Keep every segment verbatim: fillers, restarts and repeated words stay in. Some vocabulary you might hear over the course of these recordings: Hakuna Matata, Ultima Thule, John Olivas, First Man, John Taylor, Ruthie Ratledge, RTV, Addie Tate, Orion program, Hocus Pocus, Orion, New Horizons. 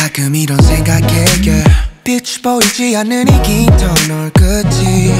가끔 이런 생각에 yeah. 빛이 보이지 않는 이 긴 터널 끝이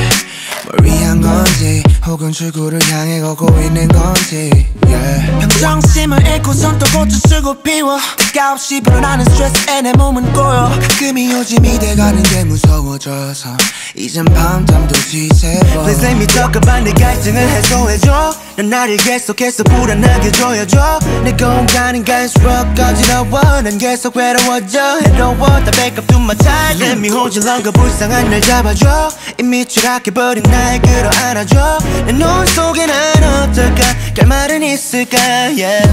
뭘 위한 건지 혹은 출구를 향해 걷고 있는 건지 yeah. 평정심을 잃고선 또 고쳐 쓰고 피워 대가 없이 불어나는 스트레스에 내 몸은 꼬여 가끔이 요즘 이대가는 게 무서워져서 이젠 밤잠도 지새워 Please let me talk about 내 갈증을 해소해줘 넌 나를 계속해서 불안하게 조여줘 내가 온가는 갈수록 거지러워 난 계속 외로워져 해로워 다 back up to my time Let me hold you longer 불쌍한 날 잡아줘 이미 추락해버린 날 끌어안아줘 내 눈 속에 난 어떨까 결말은 있을까 yeah.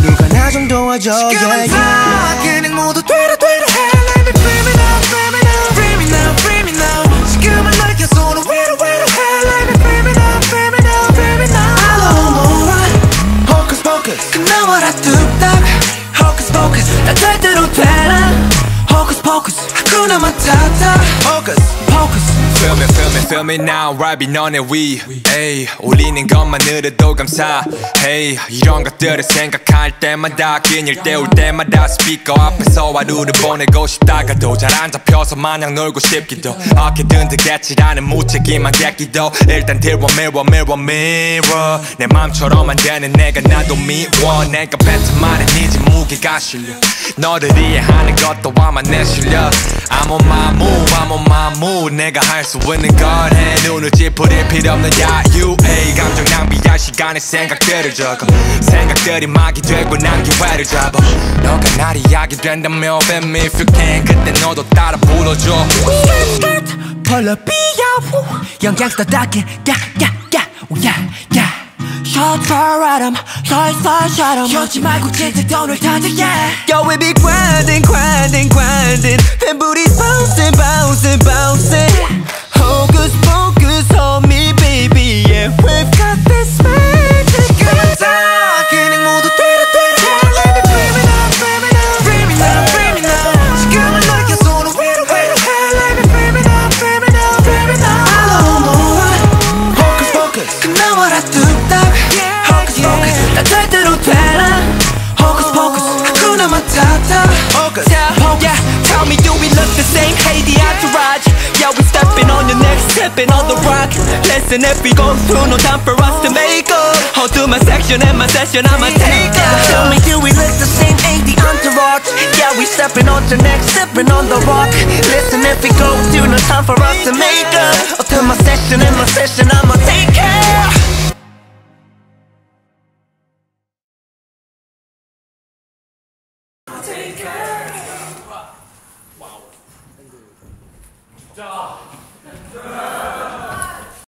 누가 나 좀 도와줘 지금은 yeah, 다 yeah. 그냥 모두 되려 되려 해 Let me free me now free me now free me now free me now 지금은 널 계속 외로 외로 해 Let me free me now free me now free me now Hello 뭐라 Hocus Pocus 끝나와라 뚝딱 Hocus Pocus 나 절대로 되라 Hocus Pocus Hakuna Matata Hocus Pocus Feel me, feel me, feel me now, right 너네 위 에이, 올리는 것만으로도 감사해 이런 것들을 생각할 때마다 긴일 때 올 때마다 스피커 앞에서 하루를 보내고 싶다가도 잘 안 잡혀서 마냥 놀고 싶기도 어깨든 득겠지라는 무책임한 객기도 일단 들워 밀워 밀워 밀워 내 맘처럼 안 되는 내가 나도 미워 내가 뱉은 말에 니지 무게가 실려 너를 이해하는 것도 아마 내 실력 I'm on my move, I'm on my move 내가 할 수 있는 걸 해 눈을 찌푸릴 필요 없는 야유에 감정 낭비할 시간에 생각들을 적어 생각들이 막이 되고 난 기회를 잡아 너가 날 이야기 된다며 Baby if you can 그때 너도 따라 불러줘 스켓스켓 펄러비야 영 갱스터답게 야야야 오야야 Shut your atom, shut your shut em 켜지 말고 진짜 돈을 타자 yeah Yo we be grinding, grinding, grinding 팬 부리 bouncing, bouncing, bouncing Hocus Pocus on me baby yeah We've got this magic 지금은 다 그냥 모두 되려 되려 Let me free me now, free me now, free me now, free me now 지금은 널 계속 위로 위로 해 Let me free me now, free me now, free me now Hello 뭐라 Hocus Pocus 끝나와라 뚝딱 나 절대로 되라 Hocus Pocus Hakuna Matata Hocus Yeah Tell me do we look the same Hey the entourage Yeah we stepping on your next stepping on the rock Listen if we go through No time for us to make up I'll do my section and my session I'ma take up Tell me do we look the same Hey the entourage Yeah we stepping on your next stepping on the rock Listen if we go through No time for us to make up I'll do my section and my session I'ma take up 자